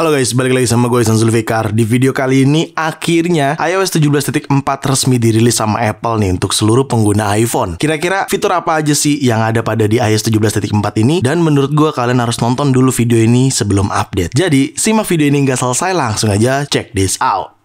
Halo guys, balik lagi sama gue Ichsan Zulfikar. Di video kali ini akhirnya iOS 17.4 resmi dirilis sama Apple nih untuk seluruh pengguna iPhone. Kira-kira fitur apa aja sih yang ada pada di iOS 17.4 ini? Dan menurut gue kalian harus nonton dulu video ini sebelum update. Jadi simak video ini nggak selesai, langsung aja check this out.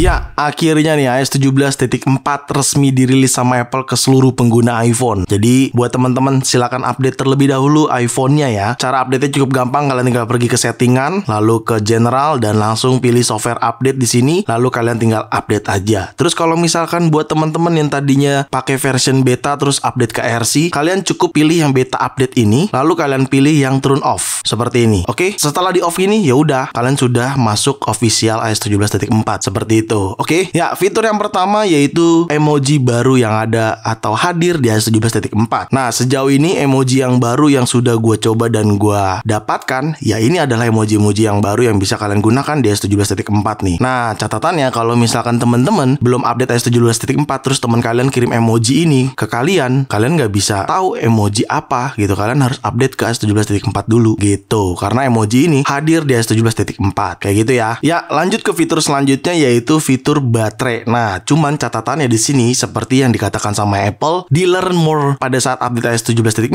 Ya, akhirnya nih iOS 17.4 resmi dirilis sama Apple ke seluruh pengguna iPhone. Jadi, buat teman-teman silakan update terlebih dahulu iPhone-nya ya. Cara update-nya cukup gampang, kalian tinggal pergi ke settingan, lalu ke general dan langsung pilih software update di sini, lalu kalian tinggal update aja. Terus kalau misalkan buat teman-teman yang tadinya pakai version beta terus update ke RC, kalian cukup pilih yang beta update ini, lalu kalian pilih yang turn off seperti ini. Oke, setelah di off ini ya udah, kalian sudah masuk official iOS 17.4 seperti itu. Oke, ya fitur yang pertama yaitu emoji baru yang ada atau hadir di iOS 17.4. Nah, sejauh ini emoji yang baru yang sudah gue coba dan gue dapatkan, ya ini adalah emoji-emoji yang baru yang bisa kalian gunakan di iOS 17.4 nih. Nah, catatannya kalau misalkan teman-teman belum update iOS 17.4 terus teman kalian kirim emoji ini ke kalian, kalian nggak bisa tahu emoji apa gitu. Kalian harus update ke iOS 17.4 dulu gitu, karena emoji ini hadir di iOS 17.4 kayak gitu ya. Ya, lanjut ke fitur selanjutnya yaitu fitur baterai. Nah, cuman catatannya di sini seperti yang dikatakan sama Apple di Learn More pada saat update iOS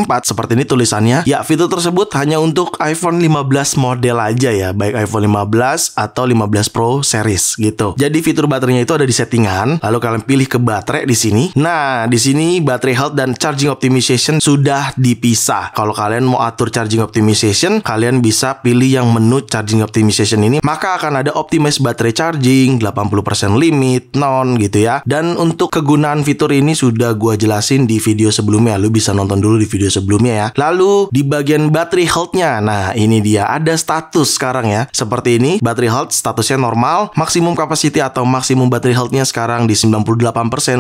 17.4 seperti ini tulisannya. Ya, fitur tersebut hanya untuk iPhone 15 model aja ya, baik iPhone 15 atau 15 Pro series gitu. Jadi fitur baterainya itu ada di settingan, lalu kalian pilih ke baterai di sini. Nah, di sini baterai health dan charging optimization sudah dipisah. Kalau kalian mau atur charging optimization, kalian bisa pilih yang menu charging optimization ini, maka akan ada optimize baterai charging 80% limit, non gitu ya. Dan untuk kegunaan fitur ini sudah gua jelasin di video sebelumnya, lu bisa nonton dulu di video sebelumnya ya. Lalu di bagian battery health-nya, nah ini dia ada status sekarang ya, seperti ini. Battery health statusnya normal, maksimum capacity atau maksimum battery health-nya sekarang di 98%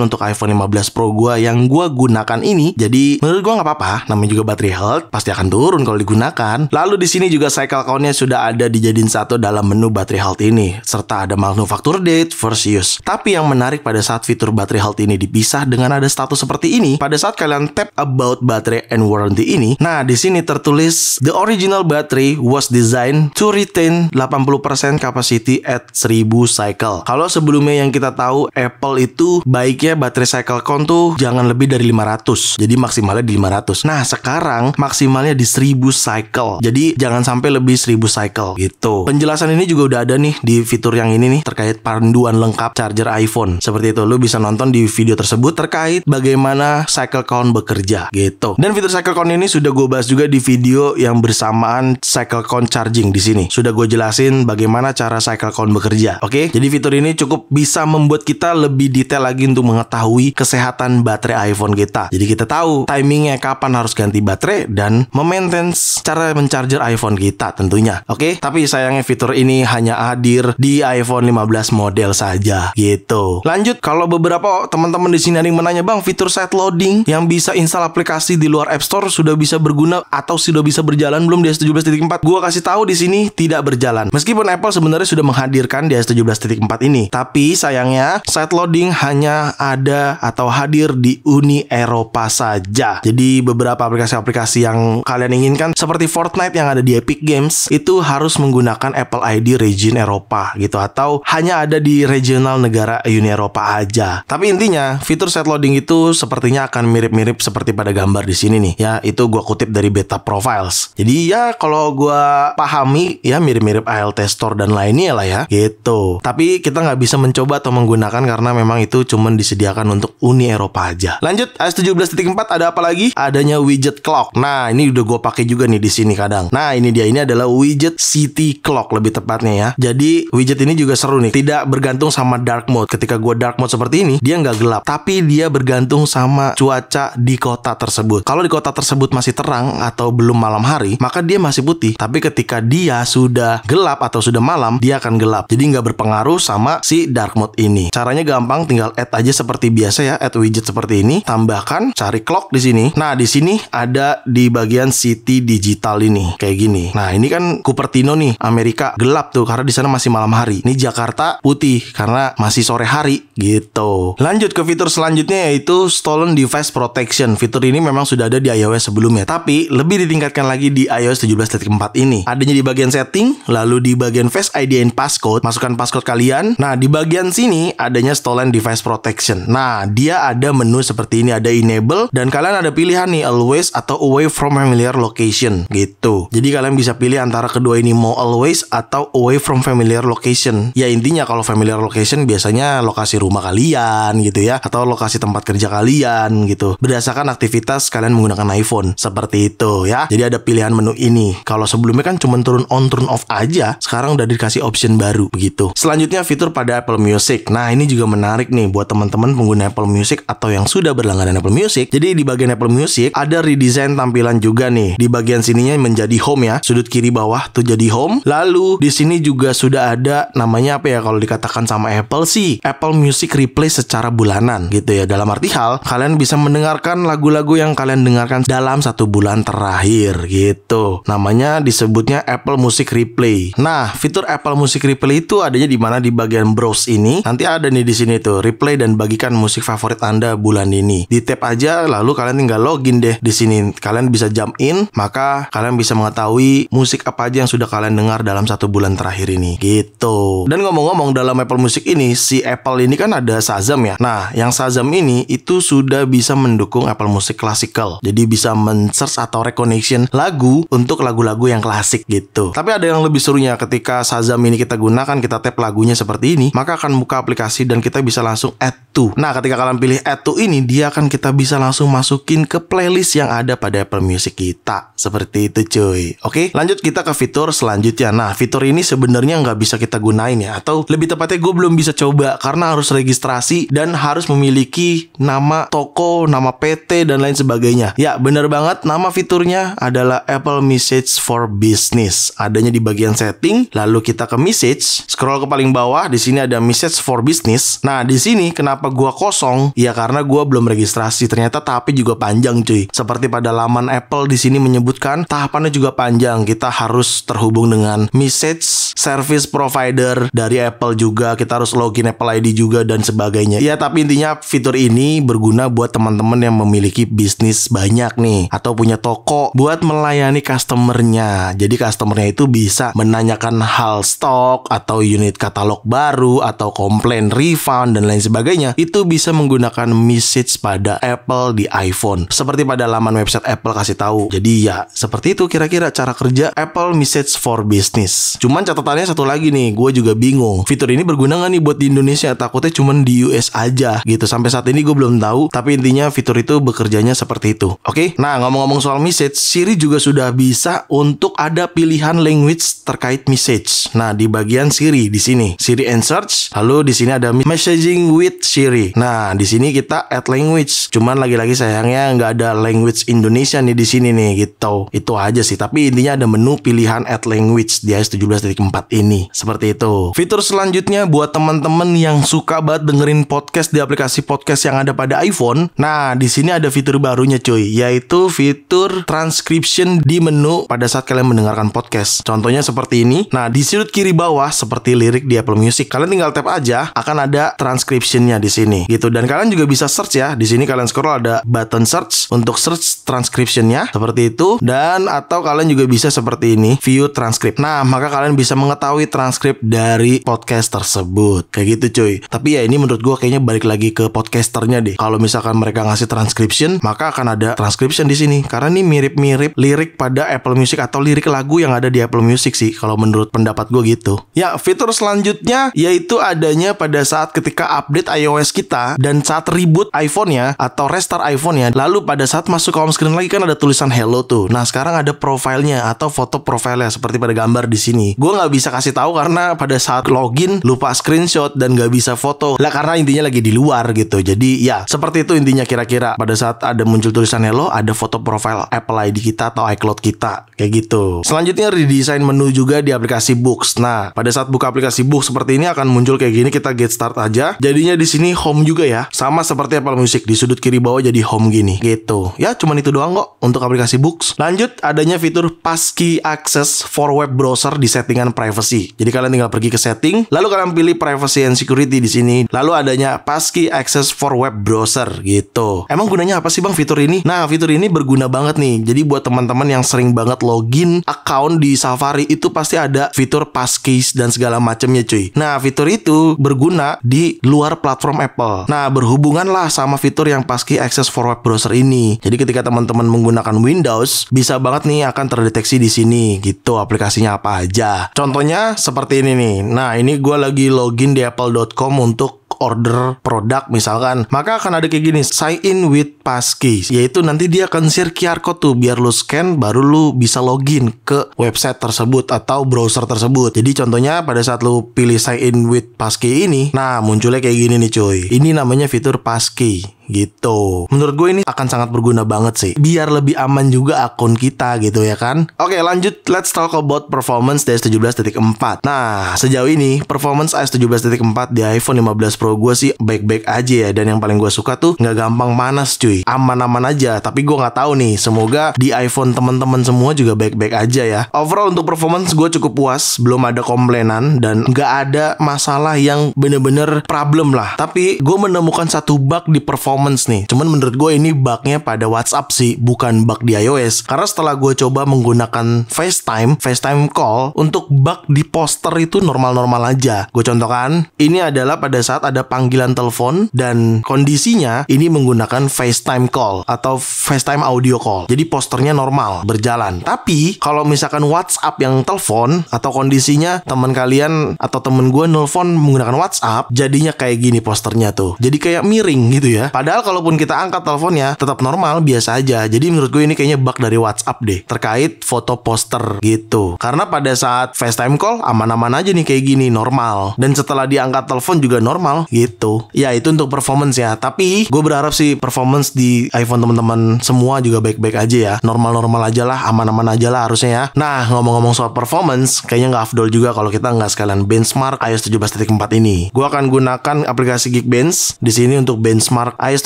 untuk iPhone 15 Pro gua yang gua gunakan ini. Jadi menurut gua nggak apa-apa, namanya juga battery health pasti akan turun kalau digunakan. Lalu di sini juga cycle count-nya sudah ada dijadiin satu dalam menu battery health ini, serta ada manufacturer date first use. Tapi yang menarik pada saat fitur baterai health ini dipisah dengan ada status seperti ini, pada saat kalian tap about battery and warranty ini, nah di sini tertulis the original battery was designed to retain 80% capacity at 1000 cycle. Kalau sebelumnya yang kita tahu Apple itu baiknya baterai cycle count tuh jangan lebih dari 500. Jadi maksimalnya di 500. Nah, sekarang maksimalnya di 1000 cycle. Jadi jangan sampai lebih 1000 cycle gitu. Penjelasan ini juga udah ada nih di fitur yang ini nih terkait pandu lengkap charger iPhone. Seperti itu, lu bisa nonton di video tersebut terkait bagaimana cycle count bekerja gitu. Dan fitur cycle count ini sudah gue bahas juga di video yang bersamaan cycle count charging di sini. Sudah gue jelasin bagaimana cara cycle count bekerja. Oke, jadi fitur ini cukup bisa membuat kita lebih detail lagi untuk mengetahui kesehatan baterai iPhone kita. Jadi kita tahu timingnya kapan harus ganti baterai dan memaintain cara mencharger iPhone kita tentunya. Oke, tapi sayangnya fitur ini hanya hadir di iPhone 15 model saja gitu. Lanjut, kalau beberapa teman-teman di sini ada yang menanya, bang, fitur side loading yang bisa install aplikasi di luar App Store sudah bisa berguna atau sudah bisa berjalan belum di iOS 17.4? Gua kasih tahu di sini tidak berjalan. Meskipun Apple sebenarnya sudah menghadirkan di iOS 17.4 ini, tapi sayangnya side loading hanya ada atau hadir di Uni Eropa saja. Jadi beberapa aplikasi-aplikasi yang kalian inginkan seperti Fortnite yang ada di Epic Games itu harus menggunakan Apple ID region Eropa gitu, atau hanya ada di regional negara Uni Eropa aja. Tapi intinya fitur side loading itu sepertinya akan mirip-mirip seperti pada gambar di sini nih. Ya, itu gua kutip dari beta profiles. Jadi ya kalau gua pahami ya mirip-mirip ALT Store dan lainnya lah ya gitu. Tapi kita nggak bisa mencoba atau menggunakan karena memang itu cuman disediakan untuk Uni Eropa aja. Lanjut, iOS 17.4 ada apa lagi? Adanya widget clock. Nah, ini udah gua pakai juga nih di sini kadang. Nah, ini dia, ini adalah widget city clock lebih tepatnya ya. Jadi widget ini juga seru nih. Tidak bergantung sama dark mode. Ketika gue dark mode seperti ini, dia nggak gelap, tapi dia bergantung sama cuaca di kota tersebut. Kalau di kota tersebut masih terang atau belum malam hari, maka dia masih putih. Tapi ketika dia sudah gelap atau sudah malam, dia akan gelap. Jadi nggak berpengaruh sama si dark mode ini. Caranya gampang, tinggal add aja seperti biasa ya, add widget seperti ini, tambahkan, cari clock di sini. Nah, di sini ada di bagian city digital ini, kayak gini. Nah, ini kan Cupertino nih, Amerika, gelap tuh karena di sana masih malam hari. Ini Jakarta, putih putih karena masih sore hari gitu. Lanjut ke fitur selanjutnya yaitu Stolen Device Protection. Fitur ini memang sudah ada di iOS sebelumnya, tapi lebih ditingkatkan lagi di iOS 17.4 ini. Adanya di bagian setting, lalu di bagian Face ID and Passcode, masukkan passcode kalian. Nah, di bagian sini adanya Stolen Device Protection. Nah, dia ada menu seperti ini, ada Enable dan kalian ada pilihan nih Always atau Away from Familiar Location gitu. Jadi kalian bisa pilih antara kedua ini, mau Always atau Away from Familiar Location. Ya intinya kalau familiar location biasanya lokasi rumah kalian gitu ya, atau lokasi tempat kerja kalian gitu, berdasarkan aktivitas kalian menggunakan iPhone seperti itu ya. Jadi ada pilihan menu ini. Kalau sebelumnya kan cuma turun on turn off aja, sekarang udah dikasih option baru begitu. Selanjutnya fitur pada Apple Music. Nah ini juga menarik nih buat teman-teman pengguna Apple Music atau yang sudah berlangganan Apple Music. Jadi di bagian Apple Music ada redesign tampilan juga nih. Di bagian sininya menjadi home ya, sudut kiri bawah tuh jadi home. Lalu di sini juga sudah ada namanya apa ya, kalau dikatakan sama Apple sih Apple Music Replay secara bulanan gitu ya. Dalam arti hal kalian bisa mendengarkan lagu-lagu yang kalian dengarkan dalam 1 bulan terakhir gitu. Namanya disebutnya Apple Music Replay. Nah, fitur Apple Music Replay itu adanya di mana? Di bagian browse ini. Nanti ada nih di sini tuh replay dan bagikan musik favorit Anda bulan ini. Di tap aja lalu kalian tinggal login deh. Di sini kalian bisa jump in, maka kalian bisa mengetahui musik apa aja yang sudah kalian dengar dalam 1 bulan terakhir ini gitu. Dan ngomong-ngomong dalam Apple Music ini, si Apple ini kan ada Shazam ya. Nah, yang Shazam ini itu sudah bisa mendukung Apple Music Classical. Jadi bisa men-search atau reconnection lagu untuk lagu-lagu yang klasik gitu. Tapi ada yang lebih serunya, ketika Shazam ini kita gunakan, kita tap lagunya seperti ini, maka akan buka aplikasi dan kita bisa langsung add to. Nah, ketika kalian pilih add to ini, dia akan kita bisa langsung masukin ke playlist yang ada pada Apple Music kita. Seperti itu cuy. Oke, lanjut kita ke fitur selanjutnya. Nah, fitur ini sebenarnya nggak bisa kita gunain ya, atau lebih tepatnya gue belum bisa coba karena harus registrasi dan harus memiliki nama toko, nama PT dan lain sebagainya. Ya bener banget, nama fiturnya adalah Apple Message for Business. Adanya di bagian setting, lalu kita ke Message, scroll ke paling bawah, di sini ada Message for Business. Nah di sini kenapa gua kosong? Ya karena gua belum registrasi. Ternyata tahapnya juga panjang cuy. Seperti pada laman Apple di sini menyebutkan tahapannya juga panjang. Kita harus terhubung dengan Message Service Provider dari Apple juga, kita harus login Apple ID juga dan sebagainya. Ya tapi intinya fitur ini berguna buat teman-teman yang memiliki bisnis banyak nih, atau punya toko, buat melayani customernya. Jadi customernya itu bisa menanyakan hal stok atau unit katalog baru atau komplain refund dan lain sebagainya. Itu bisa menggunakan message pada Apple di iPhone. Seperti pada laman website Apple kasih tahu. Jadi ya seperti itu kira-kira cara kerja Apple Message for Business. Cuman catatannya satu lagi nih, gue juga bingung. Fitur ini berguna nggak nih buat di Indonesia? Takutnya cuman di US aja gitu. Sampai saat ini gue belum tahu, tapi intinya fitur itu bekerjanya seperti itu. Oke, nah ngomong-ngomong soal message, Siri juga sudah bisa untuk ada pilihan language terkait message. Nah, di bagian Siri di sini, Siri and Search, lalu di sini ada Messaging with Siri. Nah, di sini kita add language. Cuman lagi-lagi sayangnya nggak ada language Indonesia nih di sini nih gitu. Itu aja sih, tapi intinya ada menu pilihan add language di iOS 17.4 ini. Seperti itu. Fitur selanjutnya buat teman-teman yang suka banget dengerin podcast di aplikasi podcast yang ada pada iPhone. Nah, di sini ada fitur barunya cuy, yaitu fitur transcription di menu pada saat kalian mendengarkan podcast. Contohnya seperti ini. Nah, di sudut kiri bawah seperti lirik di Apple Music, kalian tinggal tap aja, akan ada transcriptionnya di sini gitu. Dan kalian juga bisa search ya. Di sini kalian scroll ada button search untuk search transcriptionnya seperti itu. Dan atau kalian juga bisa seperti ini, view transcript. Nah, maka kalian bisa mengetahui transkrip dari podcast tersebut. Kayak gitu cuy. Tapi ya ini menurut gue kayaknya balik lagi ke podcasternya deh. Kalau misalkan mereka ngasih transcription, maka akan ada transcription di sini. Karena ini mirip-mirip lirik pada Apple Music atau lirik lagu yang ada di Apple Music sih, kalau menurut pendapat gue gitu. Ya, fitur selanjutnya yaitu adanya pada saat ketika update iOS kita dan saat reboot iPhone-nya atau restart iPhone-nya, lalu pada saat masuk ke home screen lagi kan ada tulisan hello tuh. Nah, sekarang ada profilnya atau foto profilnya seperti pada gambar di sini. Gue nggak bisa kasih tahu karena pada saat login lupa screenshot dan nggak bisa foto lah, karena intinya lagi di luar gitu. Jadi ya seperti itu intinya kira-kira. Pada saat ada muncul tulisan hello, ada foto profile Apple ID kita atau iCloud kita kayak gitu. Selanjutnya redesign menu juga di aplikasi Books. Nah pada saat buka aplikasi Books seperti ini akan muncul kayak gini. Kita get start aja. Jadinya di sini home juga ya, sama seperti Apple Music, di sudut kiri bawah jadi home gini gitu. Ya cuman itu doang kok untuk aplikasi Books. Lanjut adanya fitur passkey access for web browser di settingan privacy. Jadi kalian tinggal pergi ke setting, lalu Lalu kalian pilih privacy and security di sini. Lalu adanya passkey access for web browser gitu. Emang gunanya apa sih bang fitur ini? Nah, fitur ini berguna banget nih. Jadi buat teman-teman yang sering banget login account di Safari itu pasti ada fitur passkeys dan segala macamnya cuy. Nah, fitur itu berguna di luar platform Apple. Nah, berhubunganlah sama fitur yang passkey access for web browser ini. Jadi ketika teman-teman menggunakan Windows, bisa banget nih akan terdeteksi di sini gitu aplikasinya apa aja. Contohnya seperti ini nih. Nah, ini gue lagi login di apple.com untuk order produk misalkan, maka akan ada kayak gini, sign in with passkey, yaitu nanti dia akan share QR code tuh biar lu scan baru lu bisa login ke website tersebut atau browser tersebut. Jadi contohnya pada saat lu pilih sign in with passkey ini, nah munculnya kayak gini nih cuy. Ini namanya fitur passkey gitu. Menurut gue ini akan sangat berguna banget sih, biar lebih aman juga akun kita gitu ya kan. Oke lanjut, let's talk about performance di iOS 17.4. Nah sejauh ini performance iOS 17.4 di iPhone 15 Pro gue sih baik-baik aja ya. Dan yang paling gue suka tuh nggak gampang panas cuy, aman-aman aja. Tapi gue nggak tahu nih, semoga di iPhone teman-teman semua juga baik-baik aja ya. Overall untuk performance gue cukup puas, belum ada komplainan dan nggak ada masalah yang bener-bener problem lah. Tapi gue menemukan satu bug di performance nih. Cuman menurut gue ini bugnya pada WhatsApp sih, bukan bug di iOS. Karena setelah gue coba menggunakan FaceTime call, untuk bug di poster itu normal-normal aja. Gue contohkan, ini adalah pada saat ada panggilan telepon dan kondisinya ini menggunakan FaceTime call atau FaceTime audio call. Jadi posternya normal, berjalan. Tapi kalau misalkan WhatsApp yang telepon atau kondisinya teman kalian atau temen gue nelfon menggunakan WhatsApp, jadinya kayak gini posternya tuh. Jadi kayak miring gitu ya. Padahal kalaupun kita angkat teleponnya tetap normal, biasa aja. Jadi menurut gue ini kayaknya bug dari WhatsApp deh terkait foto poster gitu. Karena pada saat FaceTime call aman-aman aja nih kayak gini, normal. Dan setelah diangkat telepon juga normal gitu. Ya itu untuk performance ya. Tapi gue berharap sih performance di iPhone teman-teman semua juga baik-baik aja ya. Normal-normal aja lah, aman-aman aja lah harusnya ya. Nah ngomong-ngomong soal performance, kayaknya nggak afdol juga kalau kita nggak sekalian benchmark iOS 17.4 ini. Gue akan gunakan aplikasi Geekbench di sini untuk benchmark iOS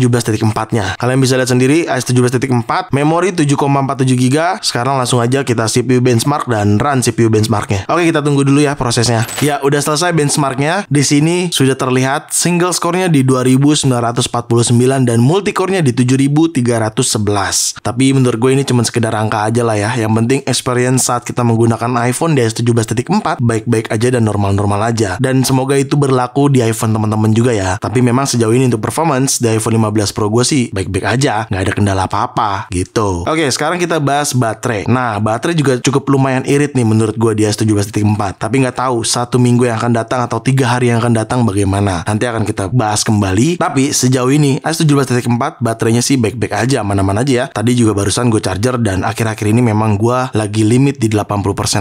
17.4-nya. Kalian bisa lihat sendiri iOS 17.4, memori 7,47 GB. Sekarang langsung aja kita CPU benchmark dan run CPU benchmarknya. Oke kita tunggu dulu ya prosesnya. Ya udah selesai benchmarknya. Di sini sudah terlihat single score-nya di 2949 dan multi core-nya di 7311. Tapi menurut gue ini cuma sekedar angka aja lah ya. Yang penting experience saat kita menggunakan iPhone di iOS 17.4 baik-baik aja dan normal-normal aja. Dan semoga itu berlaku di iPhone teman-teman juga ya. Tapi memang sejauh ini untuk performance di iPhone 15 Pro gue sih baik-baik aja, nggak ada kendala apa-apa gitu. Oke, sekarang kita bahas baterai. Nah, baterai juga cukup lumayan irit nih menurut gue di iOS 17.4. Tapi nggak tahu 1 minggu yang akan datang atau 3 hari yang akan datang bagaimana. Nanti akan kita bahas kembali. Tapi sejauh ini iOS 17.4 baterainya sih baik-baik aja, aman-aman aja ya. Tadi juga barusan gue charger dan akhir-akhir ini memang gue lagi limit di 80%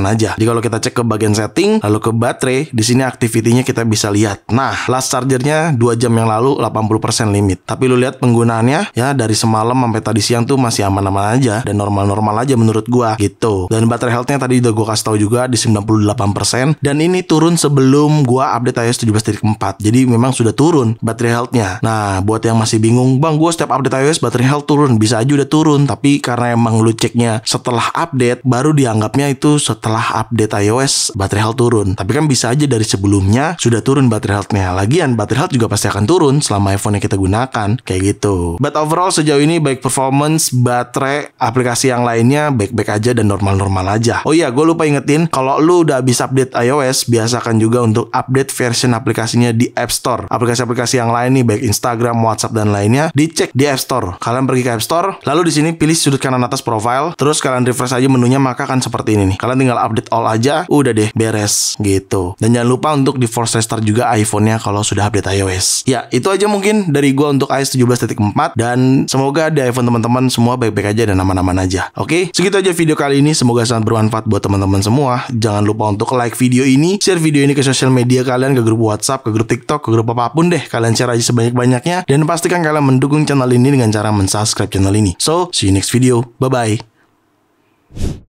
aja. Jadi kalau kita cek ke bagian setting lalu ke baterai, di sini aktivitinya kita bisa lihat. Nah, last chargernya 2 jam yang lalu 80% limit. Tapi lu lihat penggunaannya ya dari semalam sampai tadi siang tuh masih aman-aman aja dan normal-normal aja menurut gue gitu. Dan baterai health-nya tadi udah gue kasih tahu juga di 98% dan ini turun sebelum gue update iOS 17.4. Jadi memang sudah turun baterai health-nya. Nah, buat yang masih bingung, bang, gue setiap update iOS baterai health turun, bisa aja udah turun. Tapi karena emang lu ceknya setelah update, baru dianggapnya itu setelah update iOS baterai health turun. Tapi kan bisa aja dari sebelumnya sudah turun baterai health-nya. Lagian baterai health juga pasti akan turun selama iPhone yang kita gunakan, kayak gitu. But overall sejauh ini baik performance, baterai, aplikasi yang lainnya baik-baik aja dan normal-normal aja. Oh iya, gue lupa ingetin, kalau lu udah habis update iOS, biasakan juga untuk update version aplikasinya di App Store. Aplikasi-aplikasi yang lain nih, baik Instagram, WhatsApp dan lainnya, dicek di App Store. Kalian pergi ke App Store, lalu di sini pilih sudut kanan atas profile, terus kalian refresh aja menunya, maka akan seperti ini nih. Kalian tinggal update all aja, udah deh, beres gitu. Dan jangan lupa untuk di force restart juga iPhone-nya kalau sudah update iOS. Ya, itu aja mungkin dari gua untuk iOS 17.4 dan semoga di iPhone teman-teman semua baik-baik aja dan aman-aman aja. Oke, segitu aja video kali ini, semoga sangat bermanfaat buat teman-teman semua. Jangan lupa untuk like video ini, share video ini ke sosial media kalian, ke grup WhatsApp, ke grup TikTok, ke grup apapun deh, kalian share aja sebanyak-banyaknya dan pastikan kalian mendukung channel ini dengan cara mensubscribe channel ini. So, see you next video. Bye-bye.